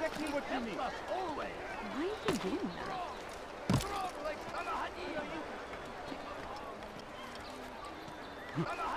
exactly what you need. Why is he doing that?